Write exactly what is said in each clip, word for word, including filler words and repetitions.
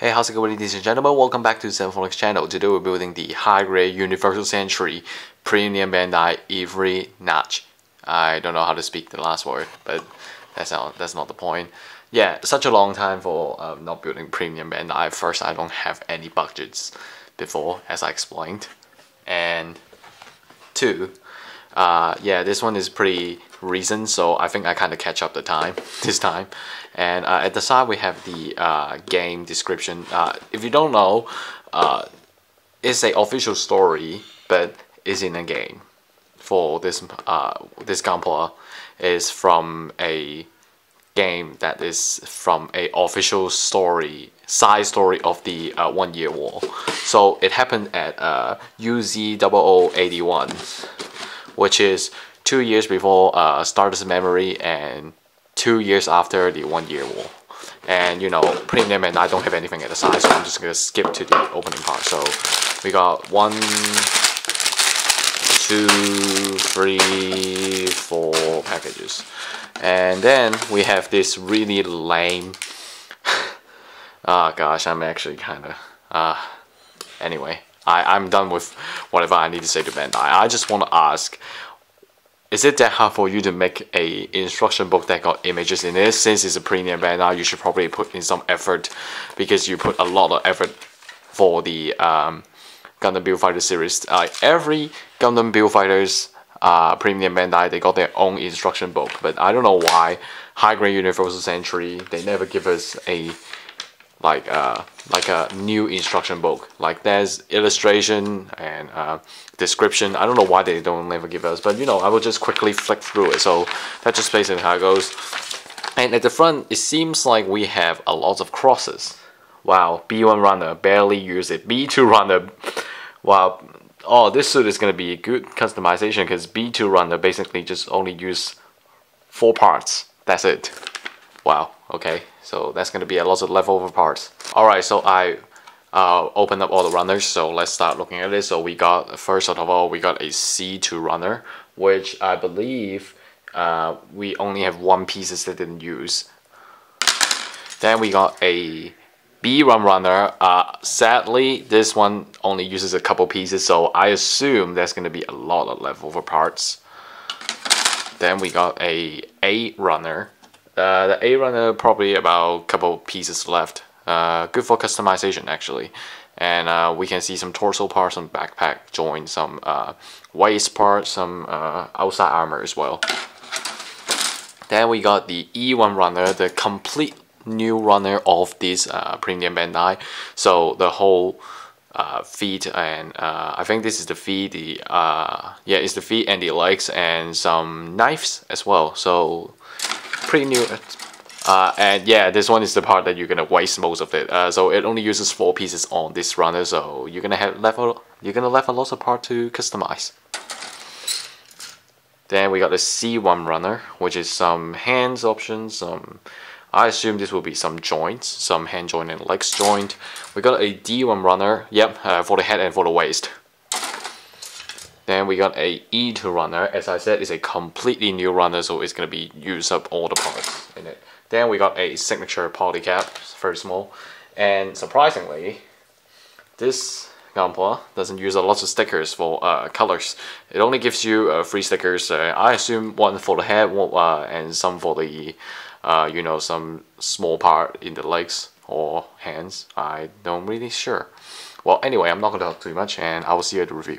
Hey, how's it going, ladies and gentlemen? Welcome back to the Zethythonix channel. Today we're building the High Grade Universal Century Premium Bandai Efreet Nacht. I don't know how to speak the last word, but that's not, that's not the point. Yeah, such a long time for um, not building Premium Bandai. First, I don't have any budgets before, as I explained. And two, uh, yeah, this one is pretty recent, so I think I kind of catch up the time this time. And uh, at the side we have the uh, game description. Uh, if you don't know, uh, it's an official story, but it's in a game. For this, uh, this Gunpla is from a game that is from a official story, side story of the uh, One Year War. So it happened at uh, U Z zero zero eight one, which is two years before uh, Stardust Memory and two years after the One Year War. And you know, Premium and I don't have anything at the side, so I'm just gonna skip to the opening part. So we got one, two, three, four packages. And then we have this really lame oh gosh, I'm actually kinda uh anyway, I, I'm done with whatever I need to say to Bandai. I just wanna ask, is it that hard for you to make a instruction book that got images in it? Since it's a Premium Bandai, you should probably put in some effort, because you put a lot of effort for the um, Gundam Build Fighters series. Uh, every Gundam Build Fighters uh, Premium Bandai, they got their own instruction book, but I don't know why High Grade Universal Century, they never give us a like uh, like a new instruction book. Like there's illustration and uh, description. I don't know why they don't never give us, but you know, I will just quickly flick through it. So that's just basically how it goes. And at the front, it seems like we have a lot of crosses. Wow, B one runner, barely use it. B two runner, wow. Oh, this suit is gonna be good customization, because B two runner basically just only use four parts. That's it. Wow, okay, so that's going to be a lot of leftover parts. Alright, so I uh, opened up all the runners, so let's start looking at it. So we got, first of all, we got a C two runner, which I believe uh, we only have one piece that didn't use. Then we got a B one runner. Uh, sadly, this one only uses a couple pieces, so I assume there's going to be a lot of leftover parts. Then we got a A runner. Uh, the A runner probably about a couple pieces left. Uh, good for customization actually. And uh, we can see some torso parts, some backpack joint, some uh, waist parts, some uh, outside armor as well. Then we got the E one runner, the complete new runner of this uh, Premium Bandai. So the whole uh, feet and uh, I think this is the feet, the uh, yeah, it's the feet and the legs and some knives as well. So pretty new, uh, and yeah, this one is the part that you're gonna waste most of it. Uh, so it only uses four pieces on this runner, so you're gonna have level, you're gonna left a lot of part to customize. Then we got the C one runner, which is some hands options. Some, I assume this will be some joints, some hand joint and legs joint. We got a D one runner, yep, uh, for the head and for the waist. Then we got a E two runner. As I said, it's a completely new runner, so it's going to be used up all the parts in it. Then we got a signature polycap, very small. And surprisingly, this Gunpla doesn't use a lot of stickers for uh, colors. It only gives you uh, three stickers. Uh, I assume one for the head, one, uh, and some for the, uh, you know, some small part in the legs or hands. I don't really sure. Well, anyway, I'm not going to talk too much, and I will see you at the review.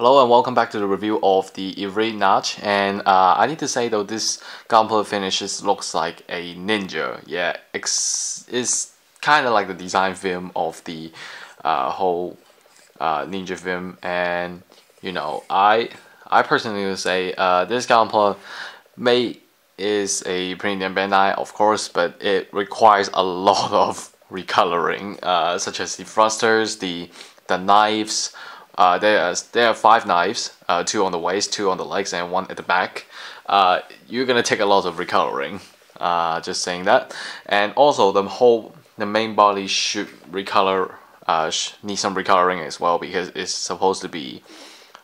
Hello and welcome back to the review of the Efreet Nacht, and uh, I need to say though, this Gunpla finishes looks like a ninja. Yeah, it's, it's kind of like the design film of the uh, whole uh, ninja film, and you know, I I personally would say uh, this Gunpla may is a premium Bandai, of course, but it requires a lot of recoloring, uh, such as the thrusters, the the knives. Uh, there, are, there are five knives, uh, two on the waist, two on the legs, and one at the back. Uh, you're gonna take a lot of recoloring, uh, just saying that. And also the whole, the main body should recolor, uh, sh need some recoloring as well, because it's supposed to be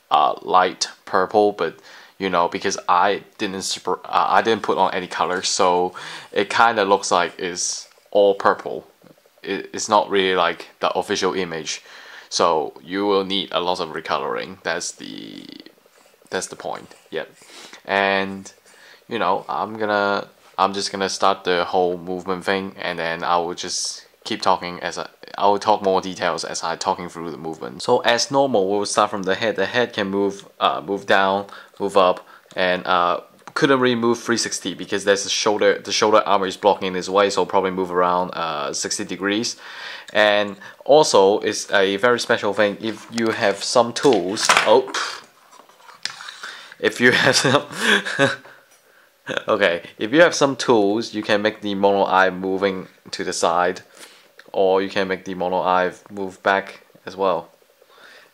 uh, light purple, but you know, because I didn't uh, I didn't put on any color, so it kind of looks like it's all purple. It, it's not really like the official image. So you will need a lot of recoloring. That's the that's the point. Yep. And you know, I'm gonna I'm just gonna start the whole movement thing, and then I will just keep talking as I I will talk more details as I'm talking through the movement. So as normal, we'll start from the head. The head can move uh, move down, move up, and uh, couldn't really move three sixty because there's a shoulder. The shoulder armor is blocking in his way, so probably move around uh, sixty degrees. And also, it's a very special thing. If you have some tools, oh, if you have some, okay, if you have some tools, you can make the mono eye moving to the side, or you can make the mono eye move back as well.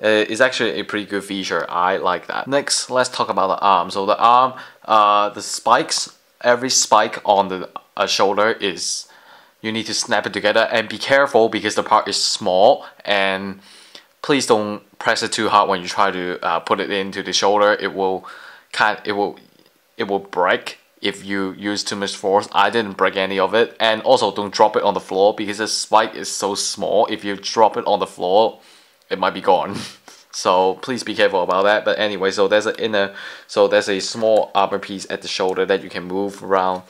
Uh, it's actually a pretty good feature. I like that. Next, let's talk about the arm. So the arm, uh, the spikes, every spike on the uh, shoulder is, you need to snap it together, and be careful because the part is small, and please don't press it too hard when you try to uh, put it into the shoulder. It will kind, it will, it will break if you use too much force. I didn't break any of it, and also don't drop it on the floor because the spike is so small. If you drop it on the floor, it might be gone, so please be careful about that. But anyway, so there's an inner, so there's a small armor piece at the shoulder that you can move around.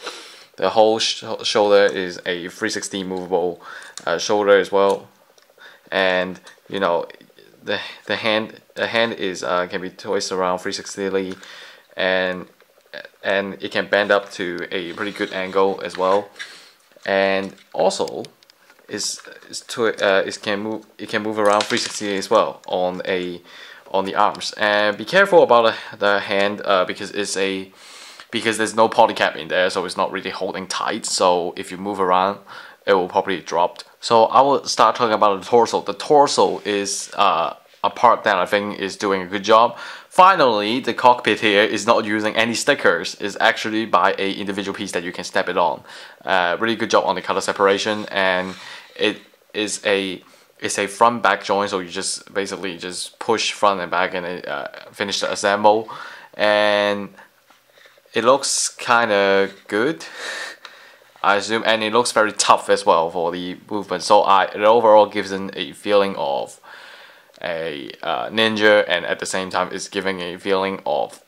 The whole sh shoulder is a three sixty movable uh, shoulder as well, and you know, the the hand the hand is uh, can be twisted around three sixty, and and it can bend up to a pretty good angle as well, and also. Is is to uh, it can move it can move around three sixty as well on a on the arms, and be careful about the hand uh, because it's a because there's no polycap in there, so it's not really holding tight. So if you move around, it will probably drop. So I will start talking about the torso. The torso is uh, a part that I think is doing a good job. Finally, the cockpit here is not using any stickers. It's actually by a individual piece that you can snap it on. Uh, really good job on the color separation, and it is a it's a front back joint, so you just basically just push front and back and it, uh, finish the assemble, and it looks kind of good, I assume, and it looks very tough as well for the movement. So I it overall gives it a feeling of a uh, ninja, and at the same time it's giving a feeling of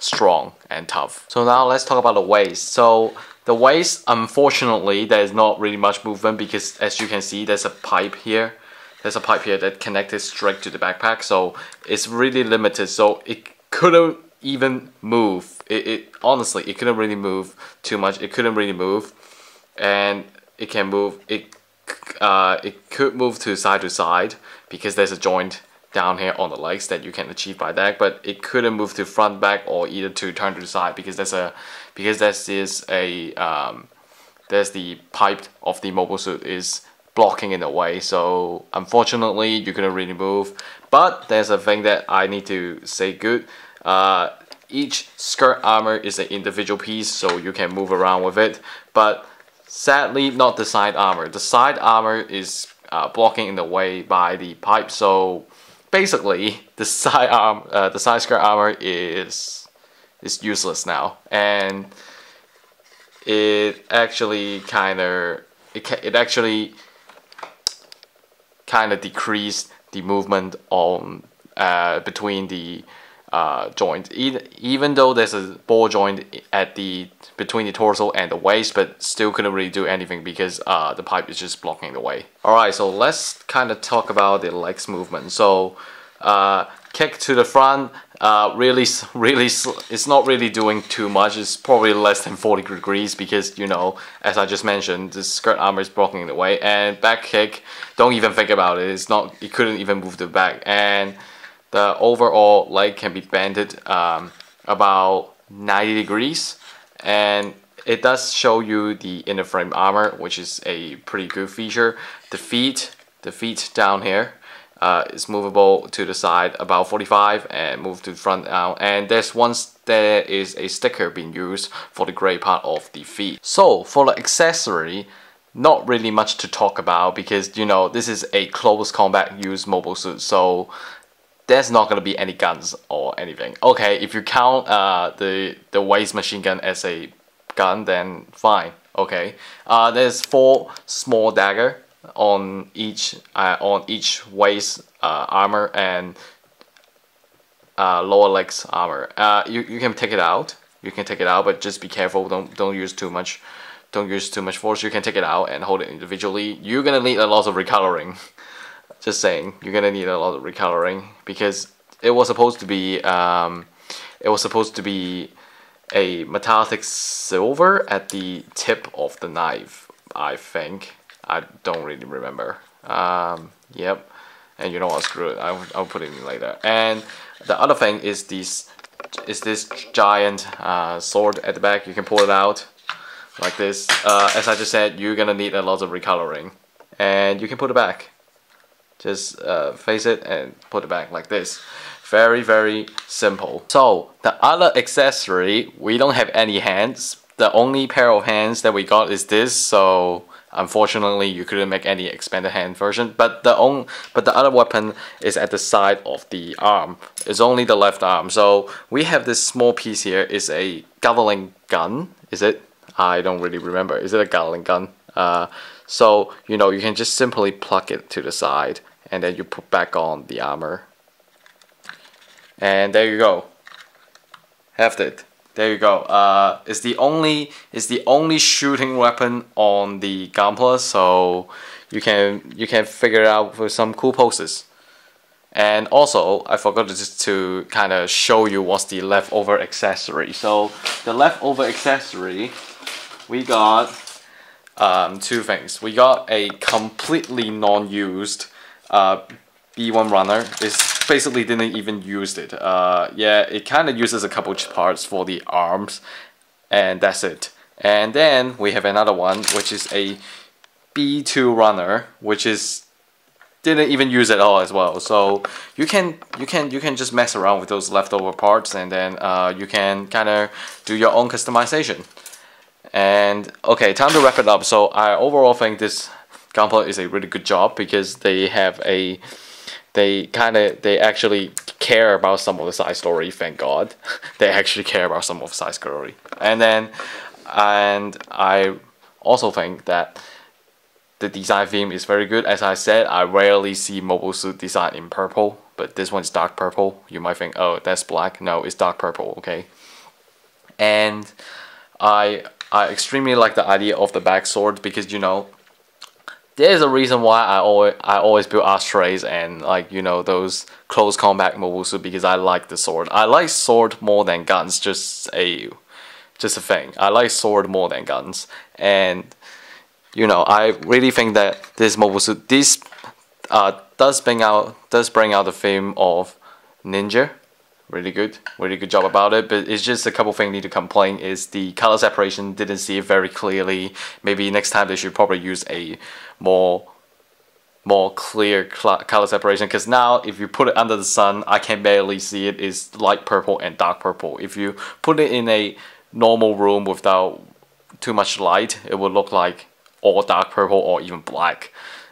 strong and tough. So now let's talk about the waist. So the waist, unfortunately, there's not really much movement because as you can see, there's a pipe here. There's a pipe here that connected straight to the backpack, so it's really limited. So it couldn't even move. It, it honestly, it couldn't really move too much. It couldn't really move, and it can move. It uh, it could move to side to side because there's a joint down here on the legs that you can achieve by that, but it couldn't move to front, back, or either to turn to the side because there's a because there's this a um, there's the pipe of the mobile suit is blocking in a way. So unfortunately, you couldn't really move. But there's a thing that I need to say good. Uh, each skirt armor is an individual piece, so you can move around with it. But sadly, not the side armor. The side armor is uh, blocking in the way by the pipe, so. Basically, the side arm, uh, the side skirt armor is is useless now, and it actually kind of it ca it actually kind of decreased the movement on uh, between the uh, joint. E even though there's a ball joint at the between the torso and the waist, but still couldn't really do anything because uh, the pipe is just blocking the way. All right, so let's kind of talk about the legs movement. So uh, kick to the front, uh, really, really, it's not really doing too much. It's probably less than forty degrees because, you know, as I just mentioned, the skirt armor is blocking the way. And back kick, don't even think about it. It's not, it couldn't even move the back. And the overall leg can be bended um, about ninety degrees. And it does show you the inner frame armor, which is a pretty good feature. The feet, the feet down here. Uh, it's movable to the side about forty-five and move to the front now, and there's one there is a sticker being used for the grey part of the feet. So for the accessory, not really much to talk about because, you know, this is a close combat use mobile suit, so there's not going to be any guns or anything. Okay, if you count uh, the, the waist machine gun as a gun, then fine. Okay, uh, there's four small daggers on each uh, on each waist uh, armor and uh, lower legs armor. Uh, you you can take it out. You can take it out, but just be careful. Don't don't use too much. Don't use too much force. You can take it out and hold it individually. You're gonna need a lot of recoloring. Just saying, you're gonna need a lot of recoloring because it was supposed to be um, it was supposed to be a metallic silver at the tip of the knife, I think. I don't really remember. Um, yep. And you know what? Screw it. I'll, I'll put it in later. And the other thing is this is this giant uh, sword at the back. You can pull it out like this. Uh, as I just said, you're gonna need a lot of recoloring, and you can put it back. Just uh, face it and put it back like this. Very very simple. So the other accessory, we don't have any hands. The only pair of hands that we got is this. So unfortunately, you couldn't make any expanded hand version, but the own, but the other weapon is at the side of the arm. It's only the left arm. So we have this small piece here. It's a Gatling gun, is it? I don't really remember. Is it a Gatling gun? Uh, so, you know, you can just simply plug it to the side and then you put back on the armor. And there you go. Have it. There you go. Uh, it's the only it's the only shooting weapon on the Gunpla, so you can you can figure it out with some cool poses. And also, I forgot just to kind of show you what's the leftover accessory. So the leftover accessory, we got um, two things. We got a completely non-used uh, B one runner. It's basically didn't even use it. Uh, yeah, it kind of uses a couple parts for the arms, and that's it. And then we have another one, which is a B two runner, which is didn't even use at all as well. So you can you can you can just mess around with those leftover parts, and then uh, you can kind of do your own customization. And okay, time to wrap it up. So I overall think this Gunpla is a really good job because they have a They kind of, they actually care about some of the side story, thank God. They actually care about some of the side story. And then, and I also think that the design theme is very good. As I said, I rarely see mobile suit design in purple, but this one's dark purple. You might think, oh, that's black. No, it's dark purple, okay? And I, I extremely like the idea of the back sword because, you know, there's a reason why I always I always build Astrays and, like, you know, those close combat mobile suit, because I like the sword. I like sword more than guns. Just a just a thing. I like sword more than guns, and you know, I really think that this mobile suit this uh, does bring out does bring out the theme of ninja. Really good, really good job about it. But it's just a couple things I need to complain is the color separation. Didn't see it very clearly. Maybe next time they should probably use a more more clear color separation, because now if you put it under the sun, I can barely see it. It's light purple and dark purple. If you put it in a normal room without too much light, it would look like all dark purple or even black.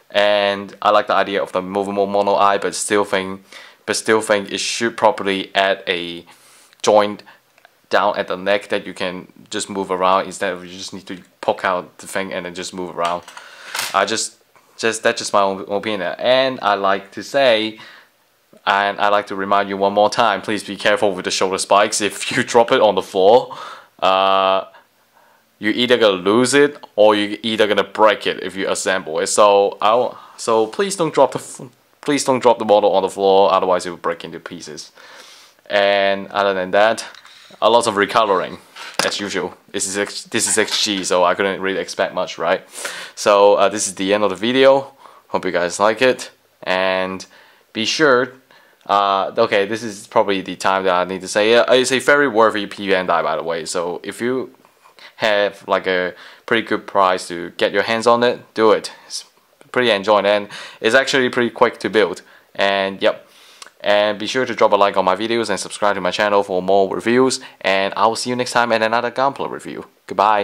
And I like the idea of the movable mono eye, but still think But still think it should probably add a joint down at the neck that you can just move around instead of you just need to poke out the thing and then just move around. I just just that's just my own opinion. And I like to say, and I like to remind you one more time, please be careful with the shoulder spikes. If you drop it on the floor, uh, you're either gonna lose it or you're either gonna break it if you assemble it. So I'll so please don't drop the. Please don't drop the model on the floor, otherwise it will break into pieces. And other than that, a lot of recoloring, as usual. This is X, this is X G, so I couldn't really expect much, right? So uh, this is the end of the video. Hope you guys like it, and be sure. Uh, okay, this is probably the time that I need to say it. It's a very worthy P V Bandai, by the way. So if you have like a pretty good price to get your hands on it, do it. It's pretty enjoying, and it's actually pretty quick to build. And yep. And be sure to drop a like on my videos and subscribe to my channel for more reviews. And I will see you next time at another Gunpla review. Goodbye.